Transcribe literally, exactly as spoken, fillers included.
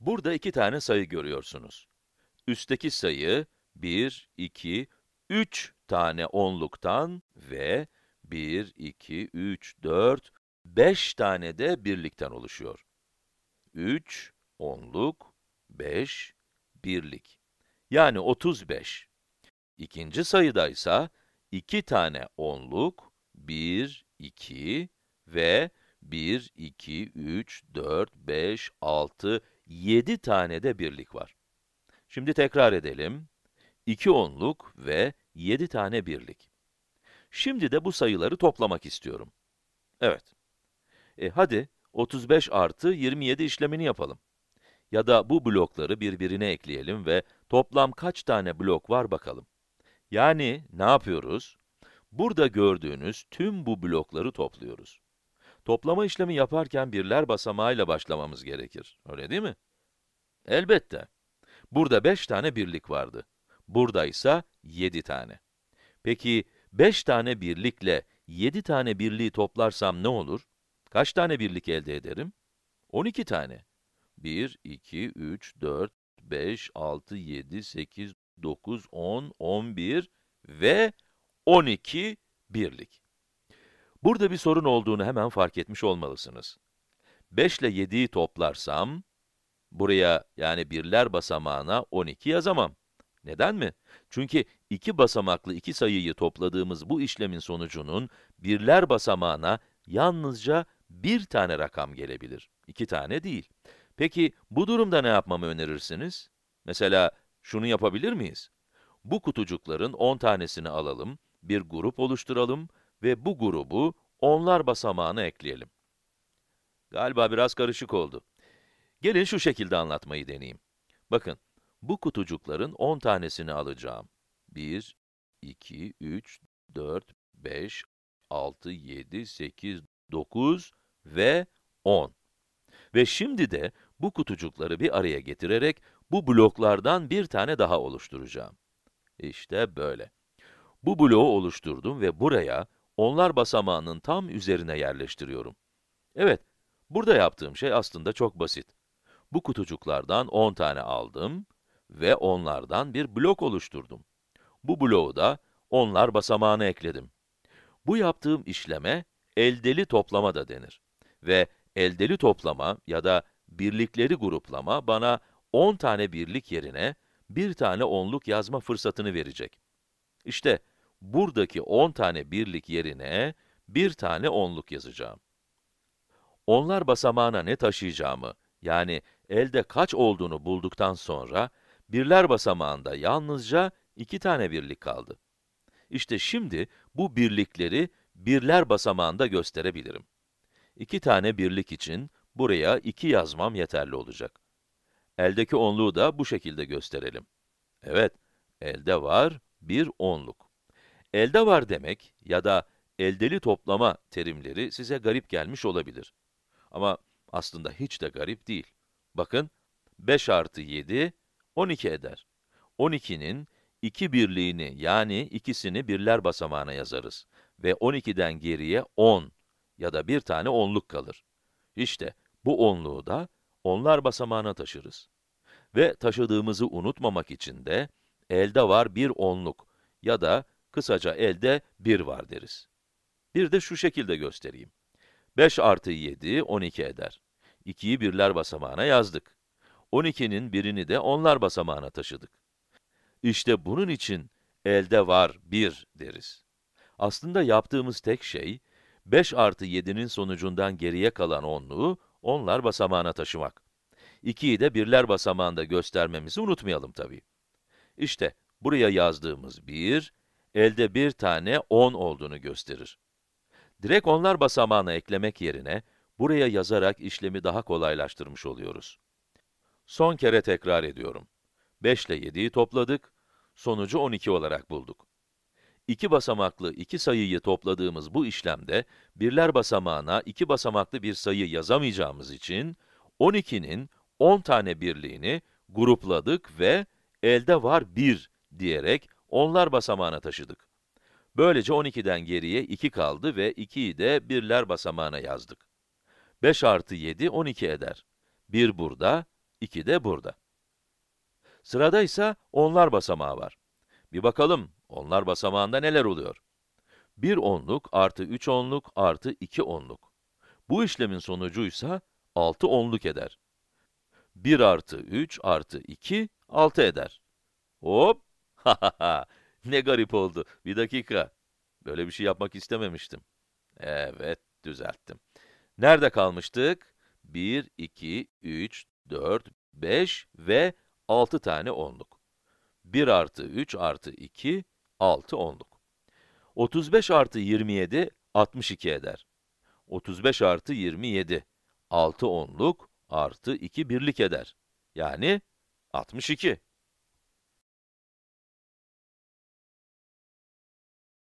Burada iki tane sayı görüyorsunuz. Üstteki sayı bir, iki, üç tane onluktan ve bir, iki, üç, dört, beş tane de birlikten oluşuyor. üç, onluk, beş, birlik. Yani otuz beş. İkinci sayıdaysa iki tane onluk, bir, iki ve bir, iki, üç, dört, beş, altı, yedi tane de birlik var. Şimdi tekrar edelim. iki onluk ve yedi tane birlik. Şimdi de bu sayıları toplamak istiyorum. Evet. E hadi otuz beş artı yirmi yedi işlemini yapalım. Ya da bu blokları birbirine ekleyelim ve toplam kaç tane blok var bakalım. Yani ne yapıyoruz? Burada gördüğünüz tüm bu blokları topluyoruz. Toplama işlemi yaparken birler basamağıyla başlamamız gerekir. Öyle değil mi? Elbette. Burada beş tane birlik vardı. Burada ise yedi tane. Peki beş tane birlikle yedi tane birliği toplarsam ne olur? Kaç tane birlik elde ederim? on iki tane. bir, iki, üç, dört, beş, altı, yedi, sekiz, dokuz, on, on bir ve on iki birlik. Burada bir sorun olduğunu hemen fark etmiş olmalısınız. beş ile yediyi toplarsam, buraya yani birler basamağına on iki yazamam. Neden mi? Çünkü iki basamaklı iki sayıyı topladığımız bu işlemin sonucunun birler basamağına yalnızca bir tane rakam gelebilir. iki tane değil. Peki bu durumda ne yapmamı önerirsiniz? Mesela şunu yapabilir miyiz? Bu kutucukların on tanesini alalım, bir grup oluşturalım ve bu grubu onlar basamağına ekleyelim. Galiba biraz karışık oldu. Gelin şu şekilde anlatmayı deneyeyim. Bakın, bu kutucukların on tanesini alacağım. bir, iki, üç, dört, beş, altı, yedi, sekiz, dokuz ve on. Ve şimdi de bu kutucukları bir araya getirerek bu bloklardan bir tane daha oluşturacağım. İşte böyle. Bu bloğu oluşturdum ve buraya onlar basamağının tam üzerine yerleştiriyorum. Evet, burada yaptığım şey aslında çok basit. Bu kutucuklardan on tane aldım ve onlardan bir blok oluşturdum. Bu bloğu da onlar basamağına ekledim. Bu yaptığım işleme eldeli toplama da denir. Ve eldeli toplama ya da birlikleri gruplama bana on tane birlik yerine bir tane onluk yazma fırsatını verecek. İşte buradaki on tane birlik yerine bir tane onluk yazacağım. Onlar basamağına ne taşıyacağımı, yani elde kaç olduğunu bulduktan sonra, birler basamağında yalnızca iki tane birlik kaldı. İşte şimdi bu birlikleri birler basamağında gösterebilirim. iki tane birlik için buraya iki yazmam yeterli olacak. Eldeki onluğu da bu şekilde gösterelim. Evet, elde var bir onluk. Elde var demek ya da eldeli toplama terimleri size garip gelmiş olabilir. Ama aslında hiç de garip değil. Bakın, beş artı yedi, on iki eder. on ikinin iki birliğini yani ikisini birler basamağına yazarız. Ve on ikiden geriye on ya da bir tane onluk kalır. İşte bu onluğu da onlar basamağına taşırız. Ve taşıdığımızı unutmamak için de elde var bir onluk ya da kısaca elde bir var deriz. Bir de şu şekilde göstereyim. beş artı yedi, on iki eder. ikiyi birler basamağına yazdık. on ikinin birini de onlar basamağına taşıdık. İşte bunun için elde var bir deriz. Aslında yaptığımız tek şey, beş artı yedinin sonucundan geriye kalan onluğu onlar basamağına taşımak. ikiyi de birler basamağında göstermemizi unutmayalım tabii. İşte buraya yazdığımız bir, elde bir tane on olduğunu gösterir. Direkt onlar basamağına eklemek yerine, buraya yazarak işlemi daha kolaylaştırmış oluyoruz. Son kere tekrar ediyorum. beş ile yediyi topladık, sonucu on iki olarak bulduk. iki basamaklı iki sayıyı topladığımız bu işlemde, birler basamağına iki basamaklı bir sayı yazamayacağımız için, on ikinin on tane birliğini grupladık ve elde var bir diyerek onlar basamağına taşıdık. Böylece on ikiden geriye iki kaldı ve ikiyi de birler basamağına yazdık. beş artı yedi, on iki eder. bir burada, iki de burada. Sırada ise onlar basamağı var. Bir bakalım, onlar basamağında neler oluyor? bir onluk artı üç onluk artı iki onluk. Bu işlemin sonucuysa altı onluk eder. bir artı üç artı iki, altı eder. Hop! Hahaha! Ne garip oldu. Bir dakika. Böyle bir şey yapmak istememiştim. Evet, düzelttim. Nerede kalmıştık? bir, iki, üç, dört, beş ve altı tane onluk. bir artı üç artı iki, altı onluk. otuz beş artı yirmi yedi, altmış iki eder. otuz beş artı yirmi yedi, altı onluk artı iki birlik eder. Yani altmış iki.